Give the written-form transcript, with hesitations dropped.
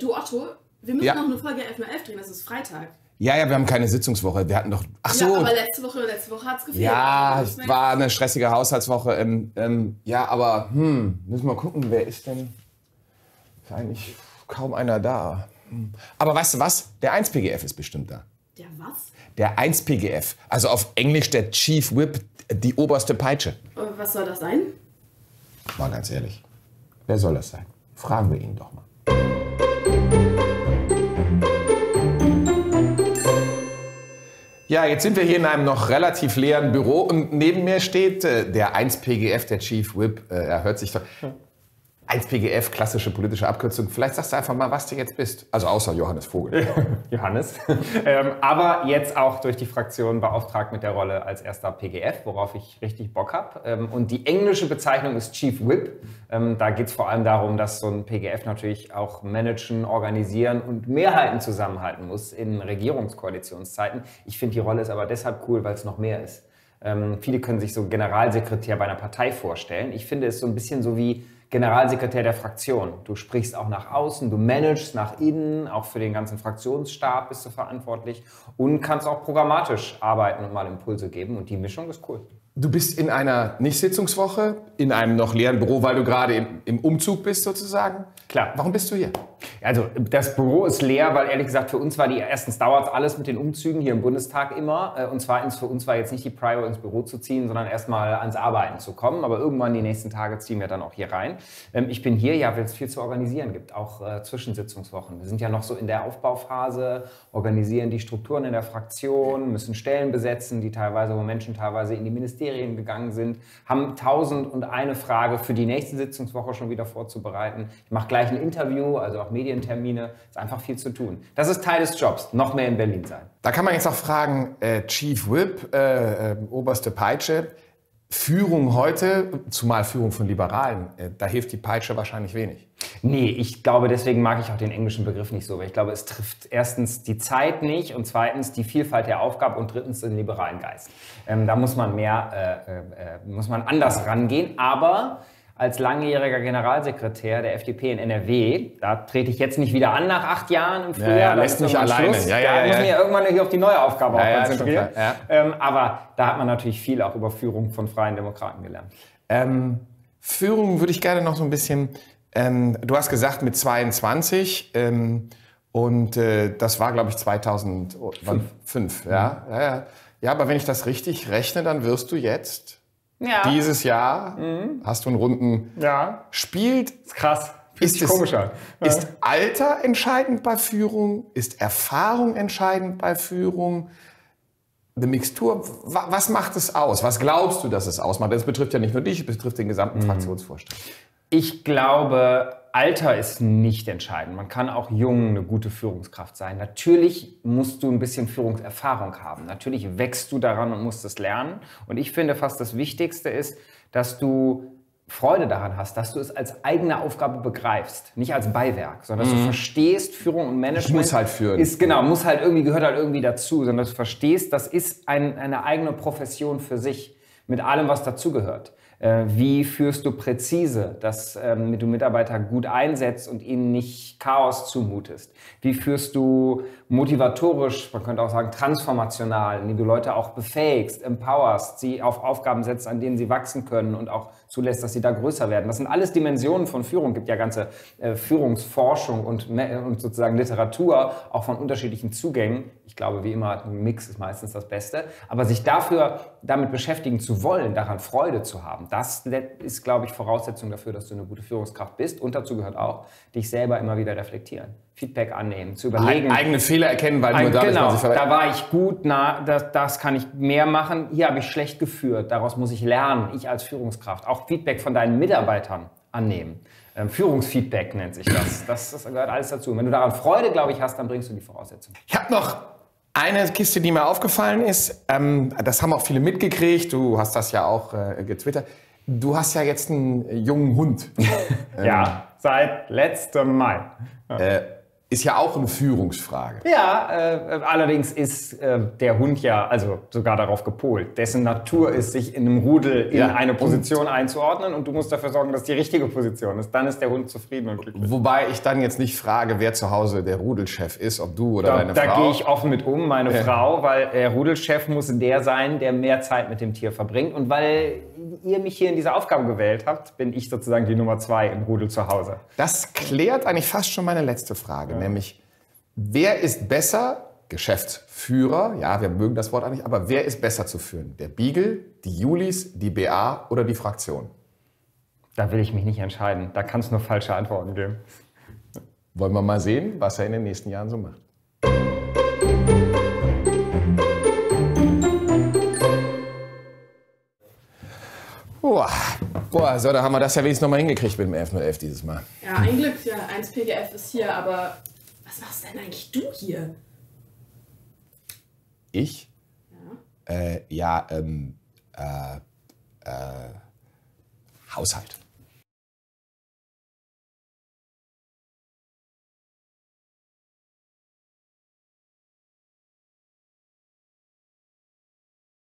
Du Otto, wir müssen noch eine Folge 11x11 drehen, das ist Freitag. Ja, ja, wir haben keine Sitzungswoche. Wir hatten doch. Ach so. Ja, aber letzte Woche hat es gefehlt. Ja, es war eine stressige Haushaltswoche. Ja, aber müssen wir mal gucken, wer ist denn? Ist eigentlich kaum einer da. Aber weißt du was? Der 1PGF ist bestimmt da. Der was? Der 1PGF. Also auf Englisch der Chief Whip, die oberste Peitsche. Und was soll das sein? Mal ganz ehrlich. Wer soll das sein? Fragen wir ihn doch mal. Ja, jetzt sind wir hier in einem noch relativ leeren Büro und neben mir steht der 1PGF, der Chief Whip. Er hört sich doch. 1PGF, klassische politische Abkürzung. Vielleicht sagst du einfach mal, was du jetzt bist. Also außer Johannes Vogel. Johannes. Aber jetzt auch durch die Fraktion beauftragt mit der Rolle als erster PGF, worauf ich richtig Bock habe. Und die englische Bezeichnung ist Chief Whip. Da geht es vor allem darum, dass so ein PGF natürlich auch managen, organisieren und Mehrheiten zusammenhalten muss in Regierungskoalitionszeiten. Ich finde, die Rolle ist aber deshalb cool, weil es noch mehr ist. Viele können sich so Generalsekretär bei einer Partei vorstellen. Ich finde es so ein bisschen so wie Generalsekretär der Fraktion. Du sprichst auch nach außen, du managst nach innen, auch für den ganzen Fraktionsstab bist du verantwortlich und kannst auch programmatisch arbeiten und mal Impulse geben und die Mischung ist cool. Du bist in einer Nicht-Sitzungswoche, in einem noch leeren Büro, weil du gerade im Umzug bist sozusagen. Klar. Warum bist du hier? Also das Büro ist leer, weil ehrlich gesagt für uns war erstens dauert alles mit den Umzügen hier im Bundestag immer und zweitens für uns war jetzt nicht die Prio ins Büro zu ziehen, sondern erstmal ans Arbeiten zu kommen, aber irgendwann die nächsten Tage ziehen wir dann auch hier rein. Ich bin hier, ja, weil es viel zu organisieren gibt, auch Zwischensitzungswochen. Wir sind ja noch so in der Aufbauphase, organisieren die Strukturen in der Fraktion, müssen Stellen besetzen, die teilweise, wo Menschen teilweise in die Ministerien gegangen sind, haben 1001 Frage für die nächste Sitzungswoche schon wieder vorzubereiten. Ich mache gleich ein Interview, also auch Medientermine, ist einfach viel zu tun. Das ist Teil des Jobs, noch mehr in Berlin sein. Da kann man jetzt auch fragen, Chief Whip, oberste Peitsche, Führung heute, zumal Führung von Liberalen, da hilft die Peitsche wahrscheinlich wenig. Nee, ich glaube, deswegen mag ich auch den englischen Begriff nicht so, weil ich glaube, es trifft erstens die Zeit nicht und zweitens die Vielfalt der Aufgabe und drittens den liberalen Geist. Da muss man anders rangehen, aber als langjähriger Generalsekretär der FDP in NRW, da trete ich jetzt nicht wieder an nach 8 Jahren im Frühjahr. Ja, lässt mich alleine. Da muss man ja irgendwann hier auf die neue Aufgabe konzentrieren. Ja. Aber da hat man natürlich viel auch über Führung von Freien Demokraten gelernt. Führung würde ich gerne noch so ein bisschen, du hast gesagt mit 22 und das war glaube ich 2005. Ja? Ja, aber wenn ich das richtig rechne, dann wirst du jetzt... Ja. Dieses Jahr hast du einen runden... Ja. Spielt... Ist krass. Ist komischer. Ja. Ist Alter entscheidend bei Führung? Ist Erfahrung entscheidend bei Führung? Eine Mixtur, was macht es aus? Was glaubst du, dass es ausmacht? Das betrifft ja nicht nur dich, es betrifft den gesamten Fraktionsvorstand. Ich glaube... Alter ist nicht entscheidend. Man kann auch jung eine gute Führungskraft sein. Natürlich musst du ein bisschen Führungserfahrung haben. Natürlich wächst du daran und musst es lernen. Und ich finde fast das Wichtigste ist, dass du Freude daran hast, dass du es als eigene Aufgabe begreifst, nicht als Beiwerk, sondern dass du verstehst, Führung und Management... Ich muss halt führen. Ist, genau, muss halt irgendwie, gehört halt irgendwie dazu, sondern dass du verstehst, das ist eine eigene Profession für sich, mit allem, was dazugehört. Wie führst du präzise, dass du Mitarbeiter gut einsetzt und ihnen nicht Chaos zumutest? Wie führst du motivatorisch, man könnte auch sagen transformational, indem du Leute auch befähigst, empowerst, sie auf Aufgaben setzt, an denen sie wachsen können und auch zulässt, dass sie da größer werden? Das sind alles Dimensionen von Führung. Es gibt ja ganze Führungsforschung und sozusagen Literatur, auch von unterschiedlichen Zugängen. Ich glaube, wie immer, ein Mix ist meistens das Beste. Aber sich dafür damit beschäftigen zu wollen, daran Freude zu haben, das ist, glaube ich, Voraussetzung dafür, dass du eine gute Führungskraft bist. Und dazu gehört auch, dich selber immer wieder reflektieren, Feedback annehmen, zu überlegen. Eigene Fehler erkennen, weil nur da ist man sich da war ich gut, das kann ich mehr machen. Hier habe ich schlecht geführt, daraus muss ich lernen, ich als Führungskraft. Auch Feedback von deinen Mitarbeitern annehmen. Führungsfeedback nennt sich das. Das gehört alles dazu. Wenn du daran Freude, glaube ich, hast, dann bringst du die Voraussetzungen. Ich habe noch... eine Kiste, die mir aufgefallen ist, das haben auch viele mitgekriegt, du hast das ja auch getwittert, du hast ja jetzt einen jungen Hund. Ja, seit letztem Mai. Ist ja auch eine Führungsfrage. Ja, allerdings ist der Hund ja also sogar darauf gepolt. Dessen Natur ist, sich in einem Rudel in eine Position einzuordnen, und du musst dafür sorgen, dass die richtige Position ist. Dann ist der Hund zufrieden und glücklich. Wobei ich dann jetzt nicht frage, wer zu Hause der Rudelchef ist, ob du oder deine Frau. Da gehe ich offen mit um, meine Frau, weil der Rudelchef muss der sein, der mehr Zeit mit dem Tier verbringt. Und weil ihr mich hier in diese Aufgabe gewählt habt, bin ich sozusagen die Nummer 2 im Rudel zu Hause. Das klärt eigentlich fast schon meine letzte Frage. Ja. Nämlich, wer ist besser, Geschäftsführer, ja, wir mögen das Wort eigentlich, aber wer ist besser zu führen? Der Beagle, die Julis, die BA oder die Fraktion? Da will ich mich nicht entscheiden. Da kann es nur falsche Antworten geben. Wollen wir mal sehen, was er in den nächsten Jahren so macht. Boah, so, da haben wir das ja wenigstens noch mal hingekriegt mit dem 1111 dieses Mal. Ja, ein Glück, ja, 1PGF ist hier, aber was machst denn eigentlich du hier? Ich? Ja. Haushalt.